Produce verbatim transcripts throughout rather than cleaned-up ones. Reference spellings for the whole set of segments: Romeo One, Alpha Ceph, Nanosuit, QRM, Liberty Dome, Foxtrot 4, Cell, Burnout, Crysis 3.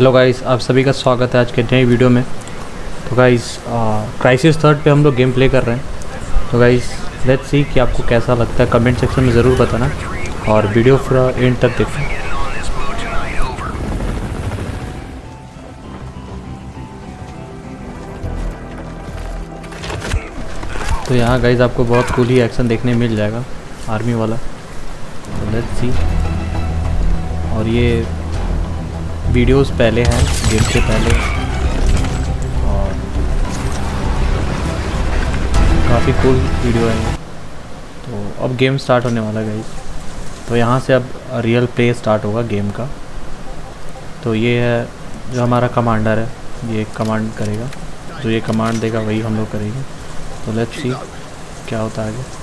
Hello guys, आप सभी का स्वागत है आज के नए वीडियो में। तो गाइस क्राइसिस थर्ड पे हम लोग गेम प्ले कर रहे हैं। तो गाइस लेट्स सी कि आपको कैसा लगता है, कमेंट सेक्शन में ज़रूर बताना और वीडियो पूरा एंड तक देखना। तो यहाँ गाइस आपको बहुत कूल ही एक्शन देखने मिल जाएगा आर्मी वाला। तो लेट्स सी, और ये वीडियोस पहले हैं गेम से पहले और काफ़ी कूल वीडियो है। तो अब गेम स्टार्ट होने वाला है गाइस। तो यहाँ से अब रियल प्ले स्टार्ट होगा गेम का। तो ये है जो हमारा कमांडर है, ये कमांड करेगा, जो ये कमांड देगा वही हम लोग करेंगे। तो लेट्स सी क्या होता है आगे।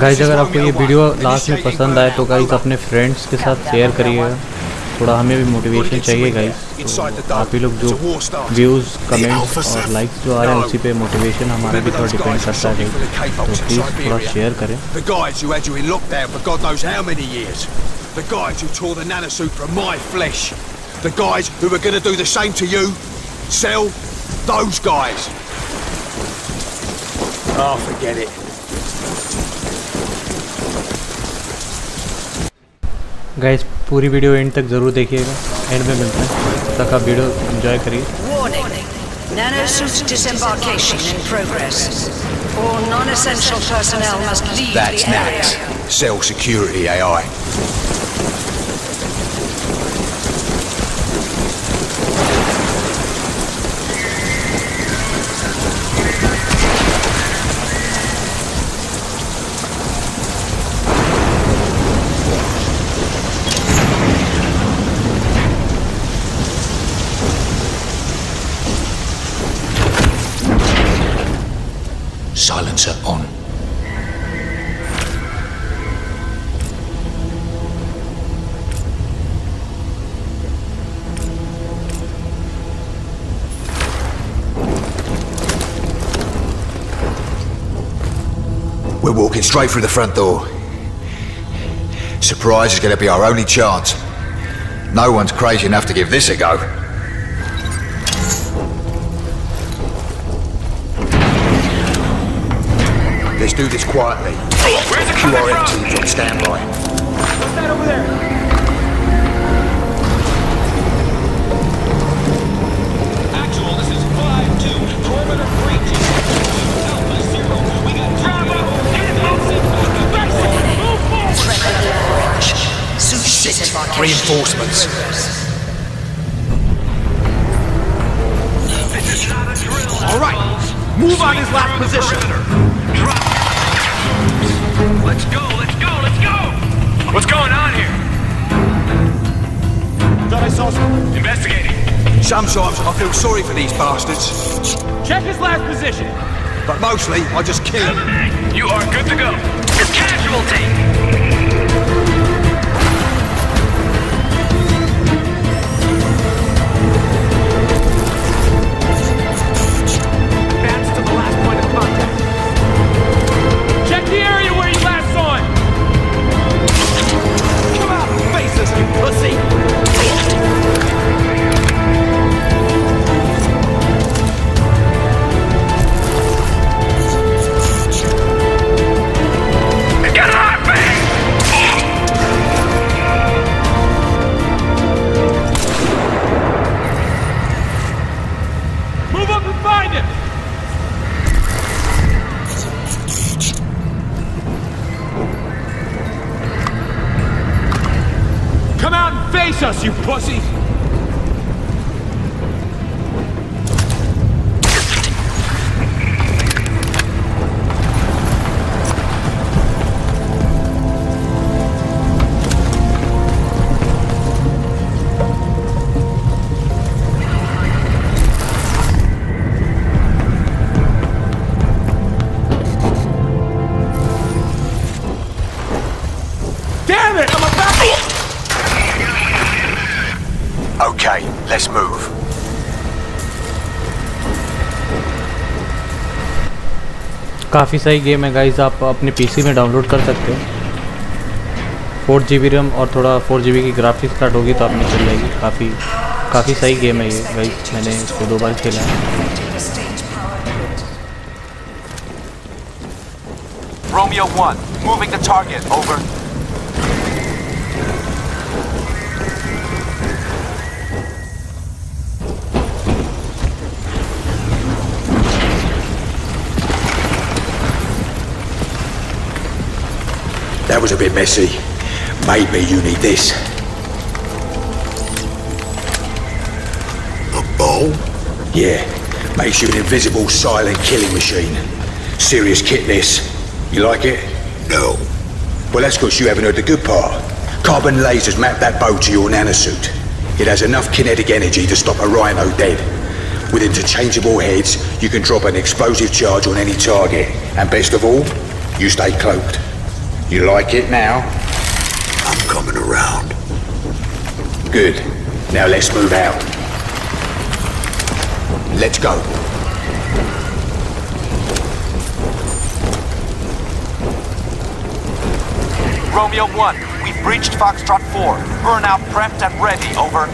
गाइस अगर आपको ये वीडियो लास्ट में पसंद आए तो गाइस अपने फ्रेंड्स के साथ शेयर करिएगा, थोड़ा हमें भी मोटिवेशन चाहिए गाइस। तो आप ही लोग जो व्यूज़, कमेंट्स और लाइक्स जो आ रहे हैं उसी पे मोटिवेशन हमारा भी थोड़ा डिपेंड करता है। तो प्लीज़ थोड़ा शेयर करें। Oh, forget it. Guys, पूरी वीडियो एंड तक जरूर देखिएगा, एंड में मिलते हैं। तक आप वीडियो एंजॉय करिए। Warning: Nanosuit disembarkation in progress. All non-essential personnel must leave the area. That's next. Cell security A I. Silencer on. We're walking straight through the front door. Surprise is going to be our only chance. No one's crazy enough to give this a go. Let's do this quietly. Q R M teams on standby. What's that over there? Actual, this is five two. Perimeter free team. Alpha zero. We got Bravo and Alpha. Back to the move forward. Threat leverage. Suit disembarkation. Reinforcements. This is not a drill. All right. Move on his last position. Drop. Let's go, let's go, let's go! What's going on here? Thought I saw something. Investigating. Sometimes I feel sorry for these bastards. Check his last position. But mostly, I just kill him. You are good to go. It's casualty! That's to the last point of contact. Check the area where you last saw him! Come out and face us, you pussy! Get off me! Move up and find him! Face us, you pussy! Let's move. काफ़ी सही game है guys, आप अपने PC में download कर सकते हो। Four G B RAM और थोड़ा फोर जी बी की ग्राफिक्स कार्ड होगी तो आपने चल जाएगी। काफ़ी काफ़ी सही गेम है ये गाइस, मैंने इसको दो बार खेला है। Romeo One, moving the target, over. That was a bit messy. Maybe you need this. A bowl? Yeah. Makes you an invisible silent killing machine. Serious kit this. You like it? No. Well, that's because you haven't heard the good part. Carbon lasers map that bow to your nanosuit. It has enough kinetic energy to stop a rhino dead. With interchangeable heads, you can drop an explosive charge on any target. And best of all, you stay cloaked. You like it now? I'm coming around. Good. Now let's move out. Let's go. Romeo One, we've breached Foxtrot four. Burnout prepped and ready, over.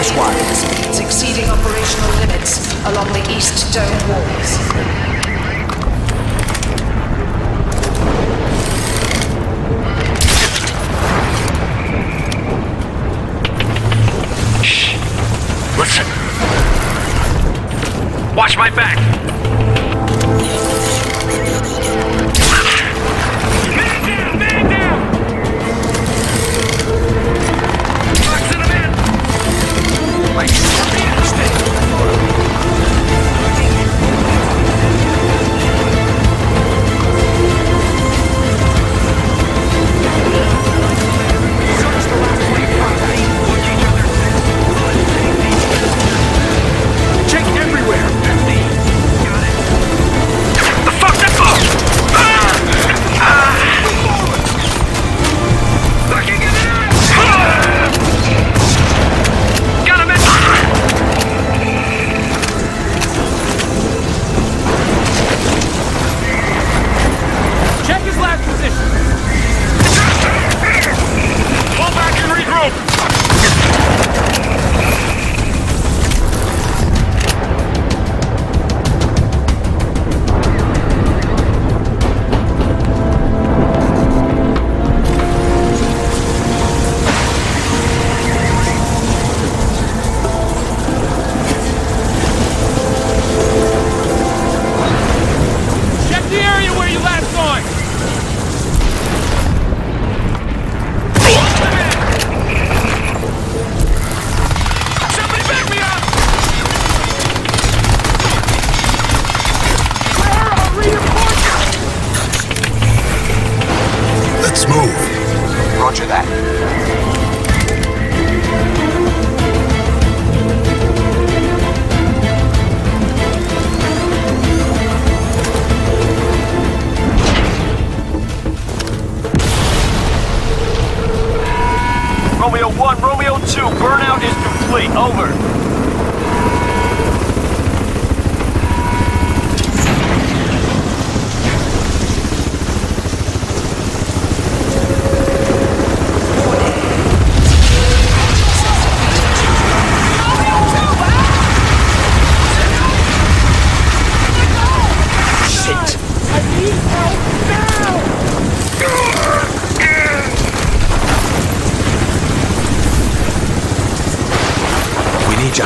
Nice one. Speeds exceeding operational limits along the east dome walls. Shh. Listen. Watch my back. Man down, man down. Like something else Check everywhere. The fuck that boat! Ah! Ah! Fucking get out! Ah! Check his last position. Pull back and regroup. Check the area where you last saw it.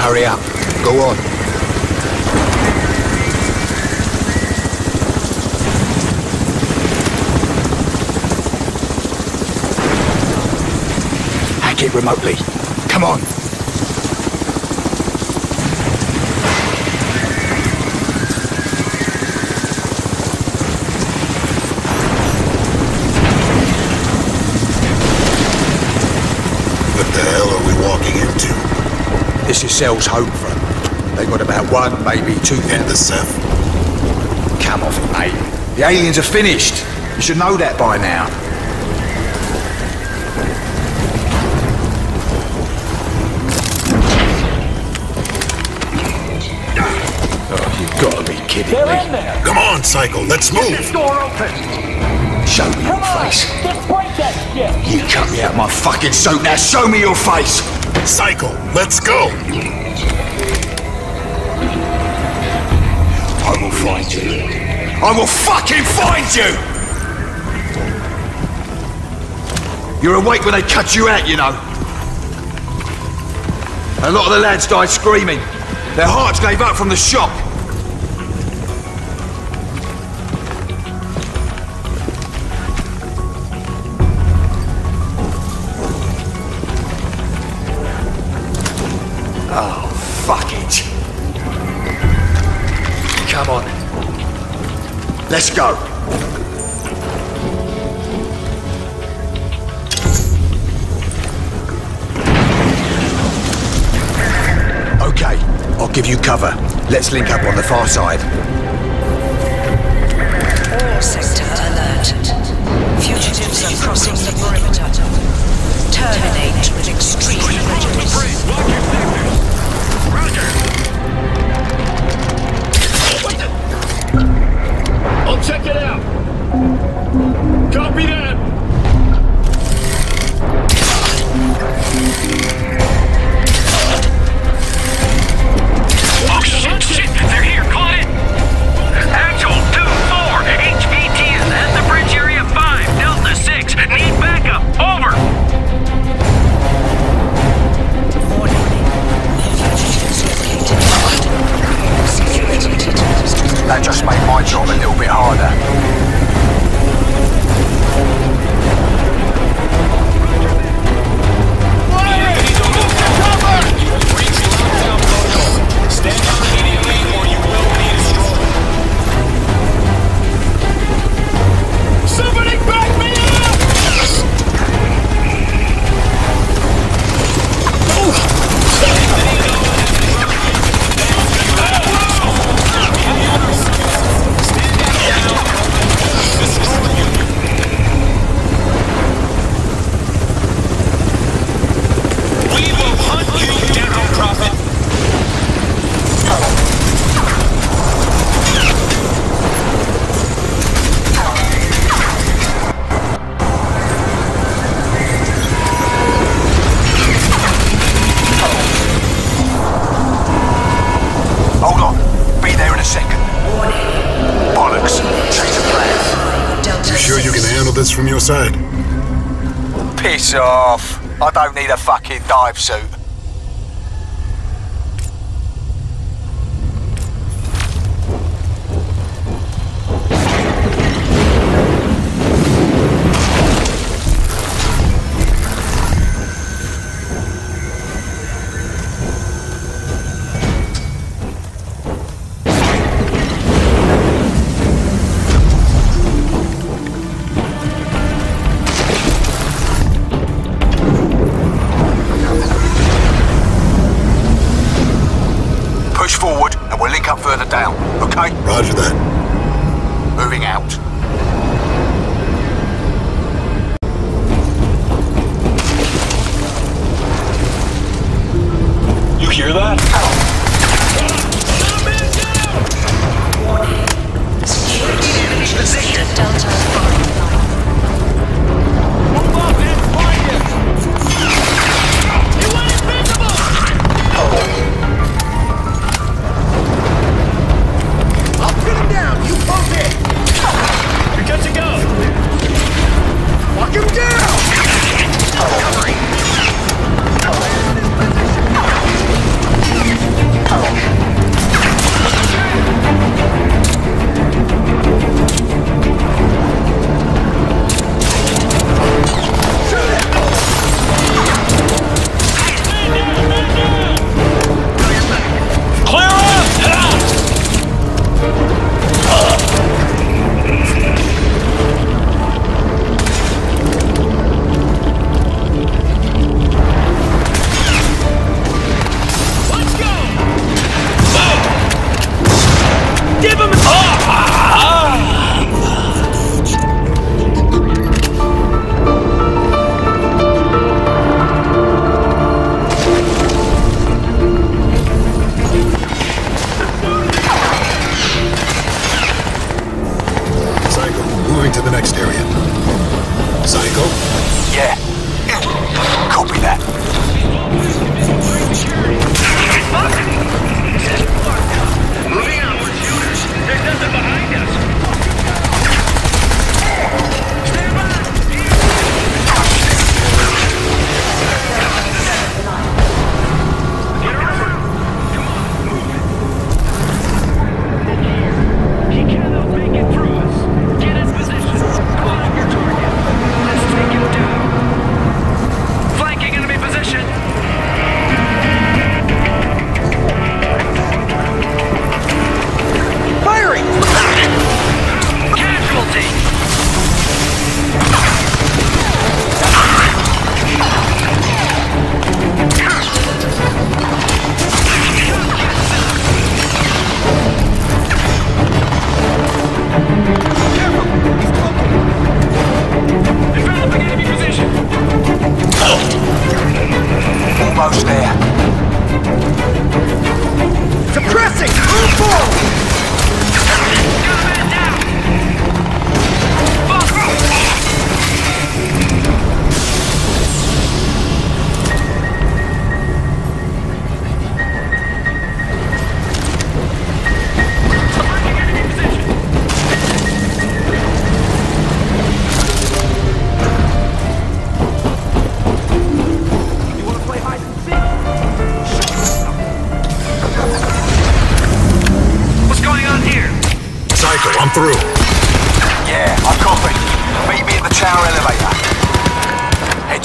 Hurry up. Go on. Hack it remotely. Come on. What the hell are we walking into? This is Cell's home front. They got about one, maybe two. And the Ceph. Come off it, mate. The aliens are finished. You should know that by now. Oh, you've got to be kidding They're me. In there. Come on, Cycle, let's move. Get this door open. Show me Come your on. face. Just break that shit. You cut me out of my fucking suit. Now show me your face. Cycle, let's go. I will find you. I will fucking find you! You're awake when they cut you out, you know. A lot of the lads died screaming. Their hearts gave up from the shock. Oh, fuck it. Come on. Let's go. Okay, I'll give you cover. Let's link up on the far side. All sectors alert. Fugitives are crossing the perimeter. Terminate with extreme prejudice. Roger. I'll check it out! Copy that! Oh shit, shit! They're here, call it! Actual two four, H V T is at the bridge area five, Delta six, need backup, over! Warning, the fugitive is located. That just made my job a little bit harder. Stand down immediately or you will be destroyed. Somebody back me up! Oh. From your side. Piss off. I don't need a fucking dive suit.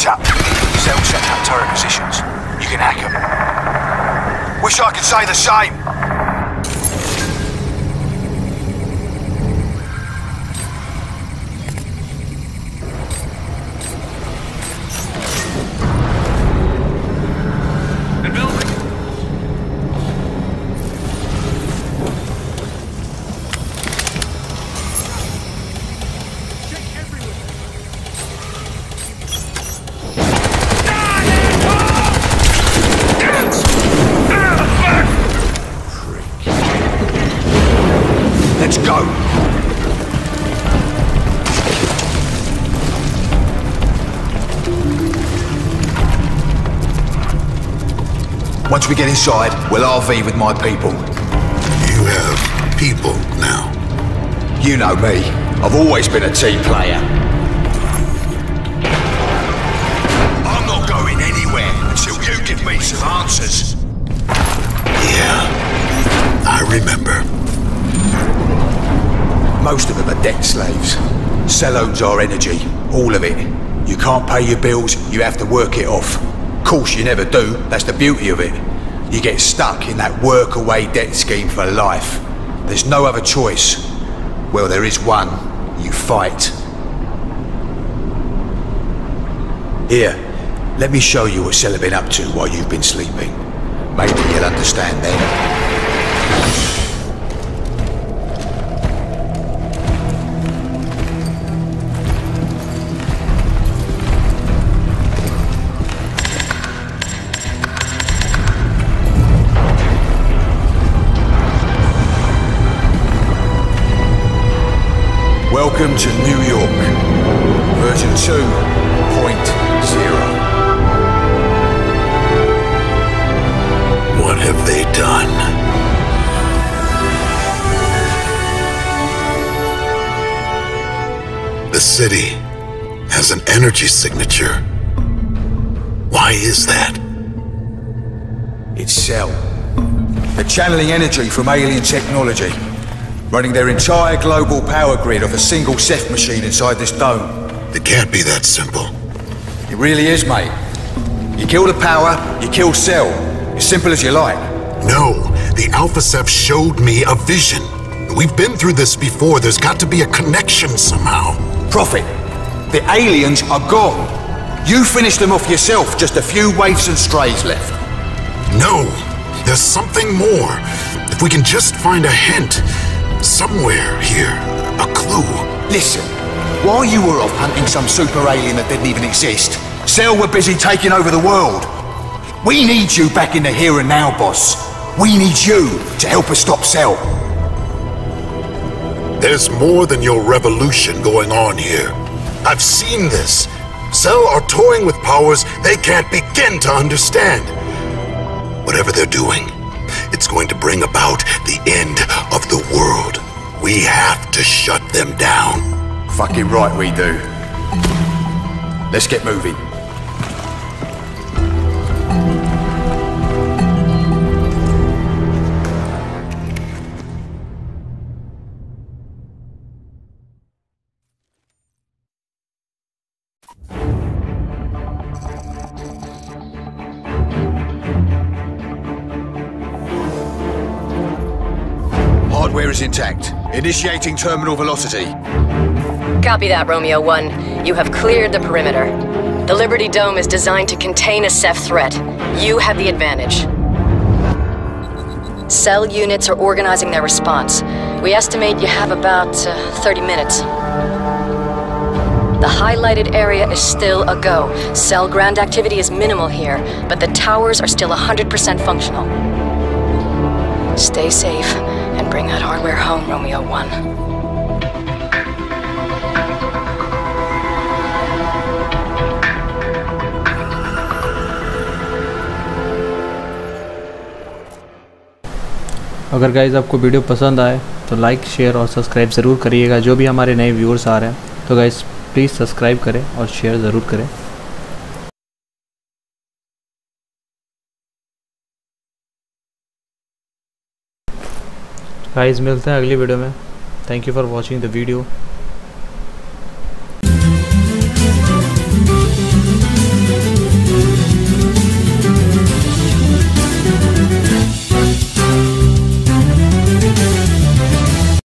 up. Cell set up turret positions. You can hack them. Wish I could say the same. Once we get inside, we'll R V with my people. You have people now? You know me. I've always been a team player. I'm not going anywhere until you give me some answers. Yeah, I remember. Most of them are debt slaves. Cell owns our energy, all of it. You can't pay your bills, you have to work it off. Of course you never do, that's the beauty of it. You get stuck in that work-away debt scheme for life. There's no other choice. Well, there is one. You fight. Here, let me show you what Cell have been up to while you've been sleeping. Maybe you'll understand then. Welcome to New York, version two point oh. What have they done? The city has an energy signature. Why is that? It's Cell. They're channeling energy from alien technology. Running their entire global power grid off a single Ceph machine inside this dome. It can't be that simple. It really is, mate. You kill the power, you kill Cell. As simple as you like. No, the Alpha Ceph showed me a vision. We've been through this before. There's got to be a connection somehow. Prophet, the aliens are gone. You finished them off yourself, just a few waifs and strays left. No, there's something more. If we can just find a hint. Somewhere here, a clue. Listen, while you were off hunting some super alien that didn't even exist, Cell were busy taking over the world. We need you back in the here and now, boss. We need you to help us stop Cell. There's more than your revolution going on here. I've seen this. Cell are toying with powers they can't begin to understand. Whatever they're doing, it's going to bring about the end of the world. We have to shut them down. Fucking right we do. Let's get moving. Is intact. Initiating terminal velocity. Copy that, Romeo One. You have cleared the perimeter. The Liberty Dome is designed to contain a Ceph threat. You have the advantage. Cell units are organizing their response. We estimate you have about uh, thirty minutes. The highlighted area is still a go. Cell ground activity is minimal here, but the towers are still one hundred percent functional. Stay safe. And bring that hardware home, Romeo One. अगर guys आपको video पसंद आए तो like share और subscribe ज़रूर करिएगा। जो भी हमारे नए व्यूअर्स आ रहे हैं तो गाइज प्लीज़ सब्सक्राइब करें और शेयर ज़रूर करें। गाइस मिलते हैं अगली वीडियो में। Thank you for watching the video.